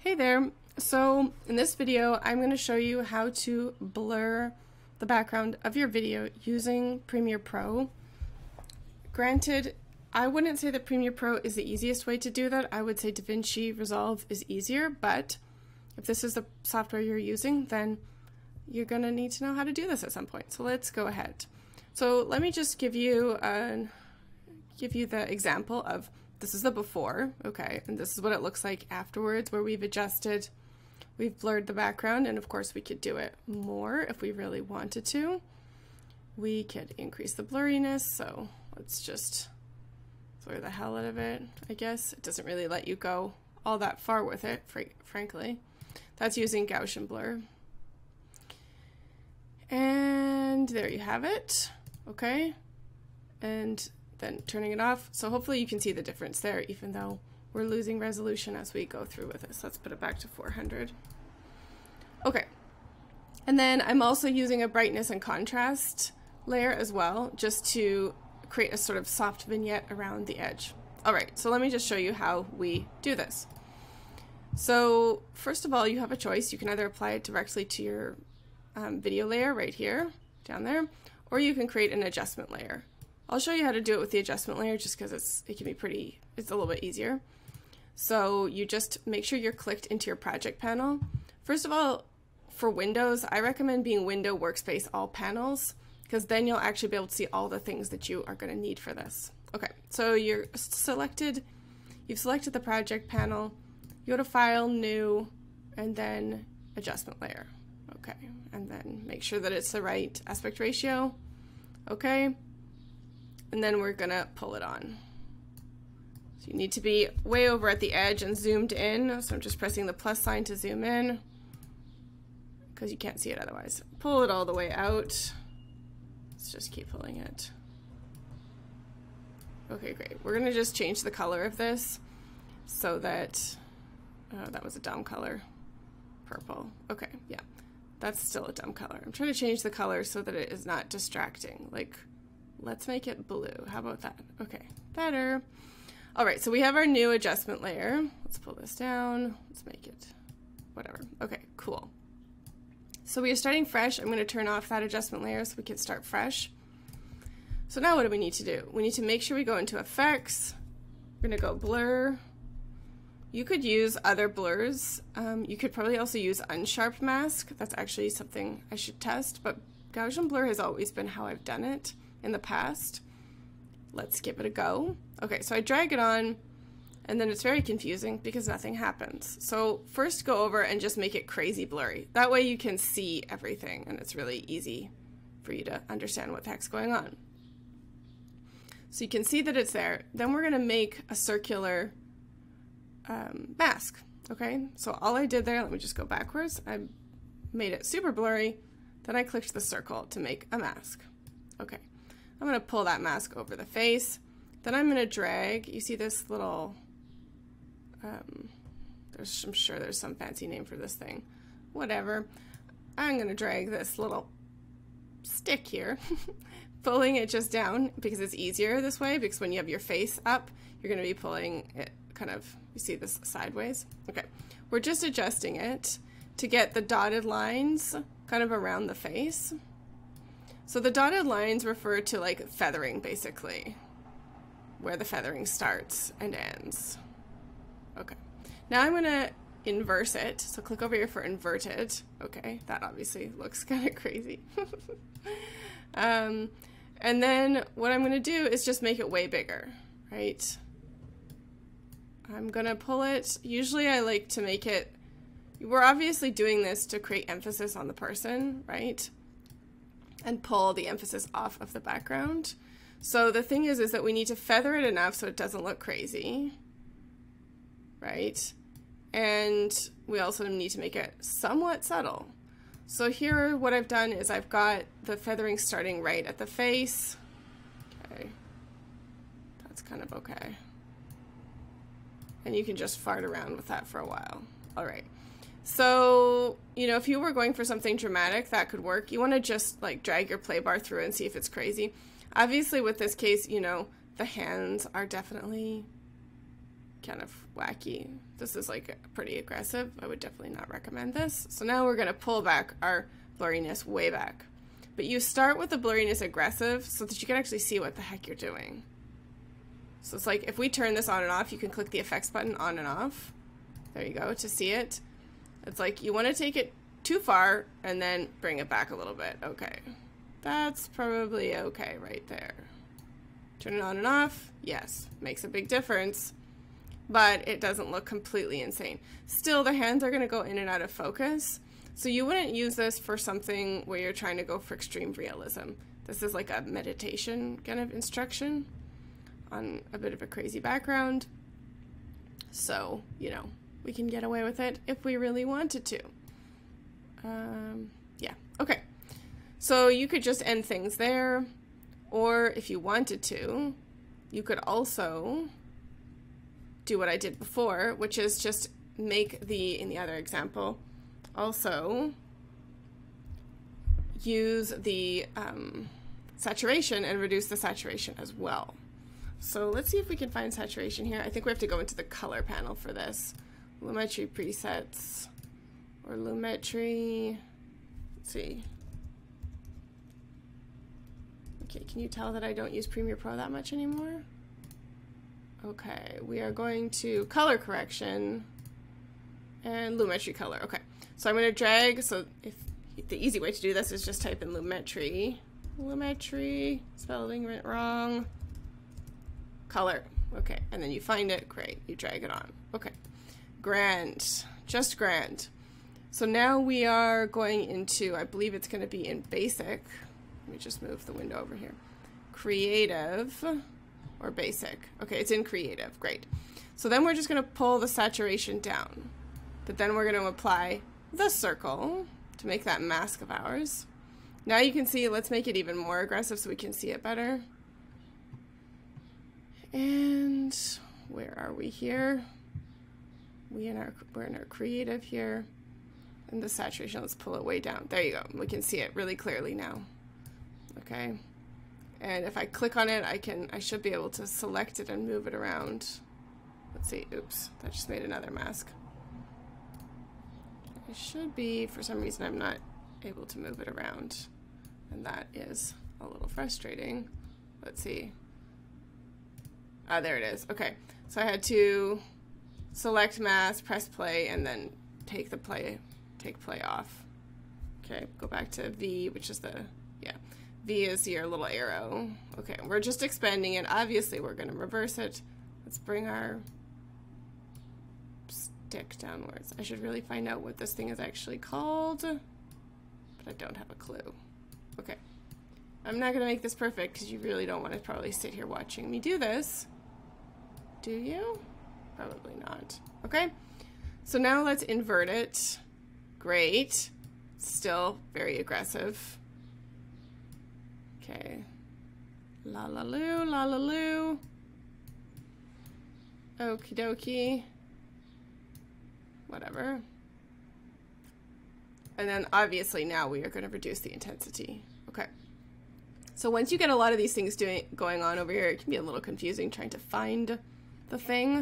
Hey there. So in this video, I'm going to show you how to blur the background of your video using Premiere Pro. Granted, I wouldn't say that Premiere Pro is the easiest way to do that. I would say DaVinci Resolve is easier, but if this is the software you're using, then you're going to need to know how to do this at some point. So let's go ahead. So let me just give you the example of this is the before, okay, and this is what it looks like afterwards, where we've adjusted, we've blurred the background, and of course we could do it more if we really wanted to. We could increase the blurriness, so let's just blur the hell out of it, I guess. It doesn't really let you go all that far with it, frankly. That's using Gaussian blur. And there you have it, okay, and then turning it off. So hopefully you can see the difference there, even though we're losing resolution as we go through with this. Let's put it back to 400. Okay, and then I'm also using a brightness and contrast layer as well, just to create a sort of soft vignette around the edge. All right, so let me just show you how we do this. So first of all, you have a choice. You can either apply it directly to your video layer right here, down there, or you can create an adjustment layer. I'll show you how to do it with the adjustment layer just because it's a little bit easier. So you just make sure you're clicked into your project panel. First of all, for Windows, I recommend being Window, Workspace, All Panels, because then you'll actually be able to see all the things that you are going to need for this. Okay, so you've selected the project panel, you go to File, New, and then Adjustment Layer. Okay, and then make sure that it's the right aspect ratio. Okay. And then we're gonna pull it on. So you need to be way over at the edge and zoomed in. So I'm just pressing the plus sign to zoom in because you can't see it otherwise. Pull it all the way out. Let's just keep pulling it. Okay, great. We're gonna just change the color of this so that, oh, that was a dumb color, purple. Okay, yeah, that's still a dumb color. I'm trying to change the color so that it is not distracting. Like, let's make it blue. How about that? Okay, better. All right, so we have our new adjustment layer. Let's pull this down. Let's make it whatever. Okay, cool. So we are starting fresh. I'm going to turn off that adjustment layer so we can start fresh. So now what do we need to do? We need to make sure we go into effects. We're going to go blur. You could use other blurs. You could probably also use unsharp mask. That's actually something I should test, but Gaussian blur has always been how I've done it in the past. Let's give it a go. Okay, so I drag it on, and then it's very confusing because nothing happens. So first go over and just make it crazy blurry. That way you can see everything, and it's really easy for you to understand what the heck's going on. So you can see that it's there. Then we're gonna make a circular mask, okay? So all I did there, let me just go backwards. I made it super blurry. Then I clicked the circle to make a mask, okay. I'm going to pull that mask over the face. Then I'm going to drag. You see this little, I'm sure there's some fancy name for this thing. Whatever. I'm going to drag this little stick here, pulling it just down because it's easier this way, because when you have your face up, you're going to be pulling it kind of, you see this sideways? Okay. We're just adjusting it to get the dotted lines kind of around the face. So the dotted lines refer to like feathering, basically, where the feathering starts and ends. Okay, now I'm gonna inverse it. So click over here for inverted. Okay, that obviously looks kind of crazy. And then what I'm gonna do is just make it way bigger, right? I'm gonna pull it. Usually I like to make it, we're obviously doing this to create emphasis on the person, right? And pull the emphasis off of the background. So the thing is that we need to feather it enough so it doesn't look crazy, right? And we also need to make it somewhat subtle. So here what I've done is I've got the feathering starting right at the face. Okay, that's kind of okay. And you can just fart around with that for a while. All right. So, you know, if you were going for something dramatic, that could work. You want to just, like, drag your play bar through and see if it's crazy. Obviously, with this case, you know, the hands are definitely kind of wacky. This is like pretty aggressive. I would definitely not recommend this. So now we're gonna pull back our blurriness way back. But you start with the blurriness aggressive so that you can actually see what the heck you're doing. So it's like, if we turn this on and off, you can click the effects button on and off. There you go, to see it. It's like, you wanna take it too far and then bring it back a little bit. Okay, that's probably okay right there. Turn it on and off, yes, makes a big difference, but it doesn't look completely insane. Still, the hands are gonna go in and out of focus, so you wouldn't use this for something where you're trying to go for extreme realism. This is like a meditation kind of instruction on a bit of a crazy background, so, you know, we can get away with it if we really wanted to. Yeah, okay. So you could just end things there, or if you wanted to, you could also do what I did before, which is just make the, in the other example, also use the saturation and reduce the saturation as well. So let's see if we can find saturation here. I think we have to go into the color panel for this. Lumetri presets, or Lumetri, let's see. Okay, can you tell that I don't use Premiere Pro that much anymore? Okay, we are going to color correction and Lumetri color. Okay, so I'm going to drag. So if the easy way to do this is just type in Lumetri. Lumetri, spelling it wrong. Color. Okay, and then you find it. Great, you drag it on. Okay, grand, just grand. So now we are going into, I believe it's going to be in basic. Let me just move the window over here. Creative or basic. Okay, it's in creative, great. So then we're just gonna pull the saturation down, but then we're gonna apply the circle to make that mask of ours. Now you can see, let's make it even more aggressive so we can see it better. And where are we here? We're in our creative here. And the saturation, let's pull it way down. There you go, we can see it really clearly now. Okay, and if I click on it, I should be able to select it and move it around. Let's see, oops, that just made another mask. It should be, for some reason, I'm not able to move it around, and that is a little frustrating. Let's see. Ah, there it is. Okay, so I had to select mask, press play, and then take the play, take play off. Okay, go back to V, which is the, yeah. V is your little arrow. Okay, we're just expanding it. Obviously, we're going to reverse it. Let's bring our stick downwards. I should really find out what this thing is actually called, but I don't have a clue. Okay, I'm not going to make this perfect because you really don't want to probably sit here watching me do this. Do you? Probably not. Okay, so now let's invert it. Great. Still very aggressive. Okay, la la loo, la la loo. Okie dokie. Whatever. And then obviously now we are going to reduce the intensity. Okay. So once you get a lot of these things going on over here, it can be a little confusing trying to find the thing.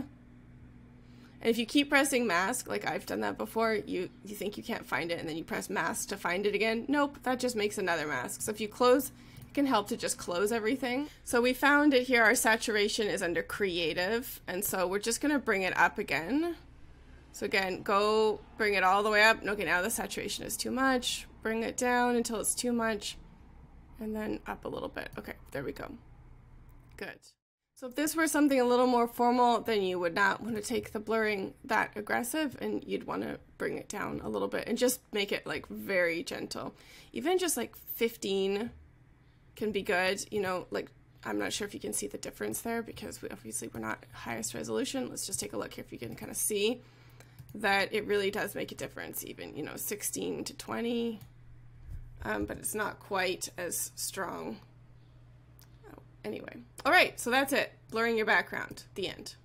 And if you keep pressing mask, like I've done that before, you think you can't find it and then you press mask to find it again. Nope, that just makes another mask. So if you close, can help to just close everything. So we found it here, our saturation is under creative, and so we're just gonna bring it up again. So again, go bring it all the way up. Okay, now the saturation is too much. Bring it down until it's too much, and then up a little bit. Okay, there we go. Good. So if this were something a little more formal, then you would not want to take the blurring that aggressive, and you'd want to bring it down a little bit and just make it like very gentle. Even just like 15 can be good, you know, like, I'm not sure if you can see the difference there because obviously we're not highest resolution. Let's just take a look here if you can kind of see that it really does make a difference, even, you know, 16 to 20, but it's not quite as strong. Oh, anyway, all right, so that's it. Blurring your background, the end.